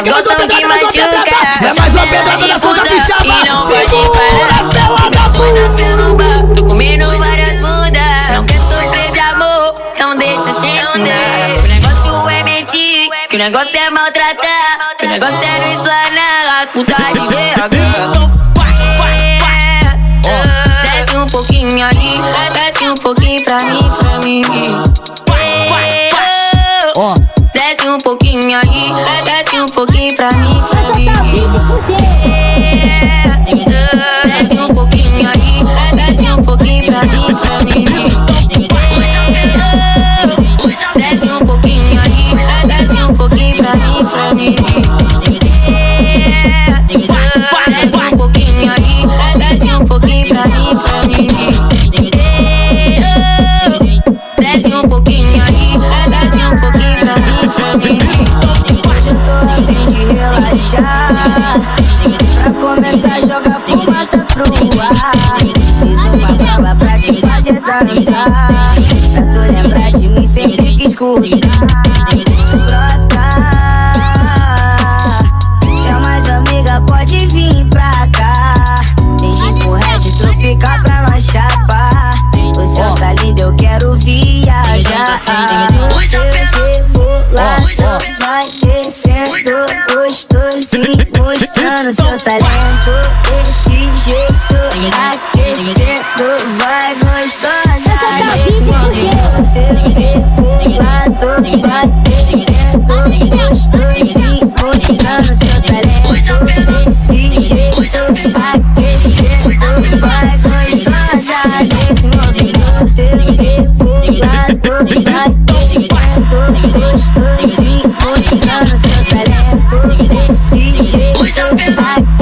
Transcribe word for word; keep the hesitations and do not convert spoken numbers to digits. Gostam que machuca. É mais uma pedrada na sua capixaba. E não vai parar. Depois eu te roubar. Tô comendo várias bundas. Não quer sofrer de amor, então deixa eu te ensinar. Que o negócio é mentir, que o negócio é maltratar, que o negócio é não explanar. A puta de verga. Desce um pouquinho ali, desce um pouquinho pra mim, pra mim. Desce um pouquinho ali, desce um pouquinho pra mim, pra mim. Desce um pouquinho ali, desce um pouquinho pra mim, pra mim. Desce um pouquinho ali, desce um pouquinho pra mim, pra mim. Desce um pouquinho ali, desce um pouquinho pra mim, pra mim. Desce um pouquinho ali, desce um pouquinho pra mim, pra mim. Eu tô a fim de relaxar, pra começar a jogar fumaça pro ar. Fiz uma bala pra te fazer dançar, pra tu lembrar de mim sempre que escutar. Gostosinho, mostrando seu talento desse jeito.